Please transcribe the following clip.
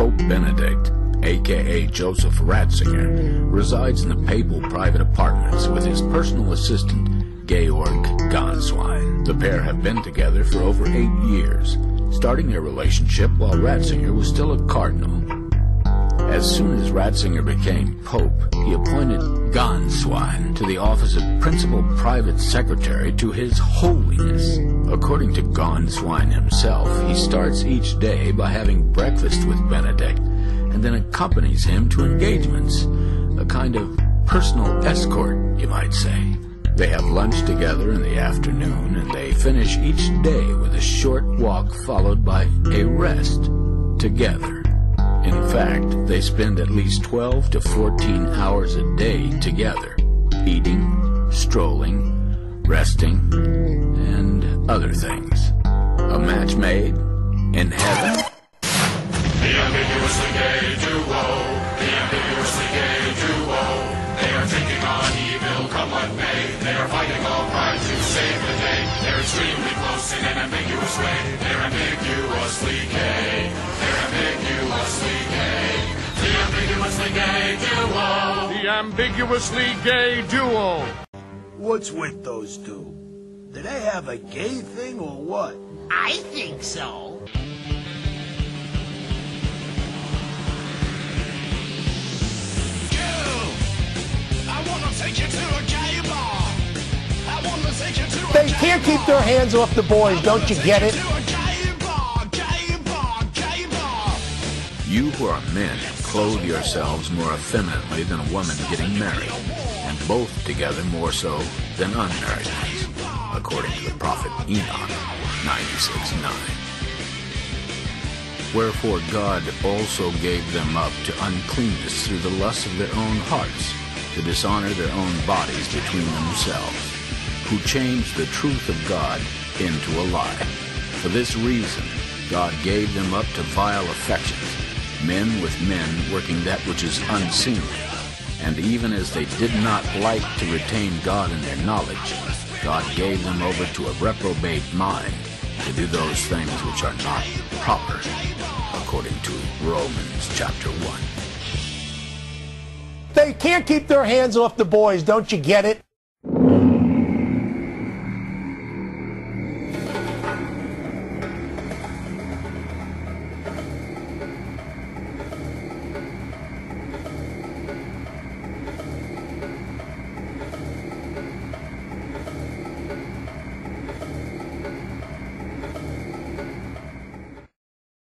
Pope Benedict, aka Joseph Ratzinger, resides in the papal private apartments with his personal assistant, Georg Ganswein. The pair have been together for over 8 years, starting their relationship while Ratzinger was still a cardinal. As soon as Ratzinger became Pope, he appointed Ganswein to the office of Principal Private Secretary to His Holiness. According to Ganswein himself, he starts each day by having breakfast with Benedict and then accompanies him to engagements, a kind of personal escort, you might say. They have lunch together in the afternoon, and they finish each day with a short walk followed by a rest together. In fact, they spend at least 12 to 14 hours a day together, eating, strolling, resting, and other things. A match made in heaven. The ambiguously gay duo, the ambiguously gay duo. They are taking on evil come what may. They are fighting all pride to save the day. They're extremely close in an ambiguous way. They're ambiguously gay. They're ambiguously gay. The ambiguously gay duo. The ambiguously gay duo. What's with those two? Do they have a gay thing or what? I think so. They can't keep their hands off the boys, don't you get it? You who are men, clothe yourselves more effeminately than a woman getting married, and both together more so than unmarried ones, according to the prophet Enoch 96:9. Wherefore God also gave them up to uncleanness through the lust of their own hearts, to dishonor their own bodies between themselves, who changed the truth of God into a lie. For this reason, God gave them up to vile affections, men with men working that which is unseemly. And even as they did not like to retain God in their knowledge, God gave them over to a reprobate mind to do those things which are not proper, according to Romans chapter 1. They can't keep their hands off the boys, don't you get it?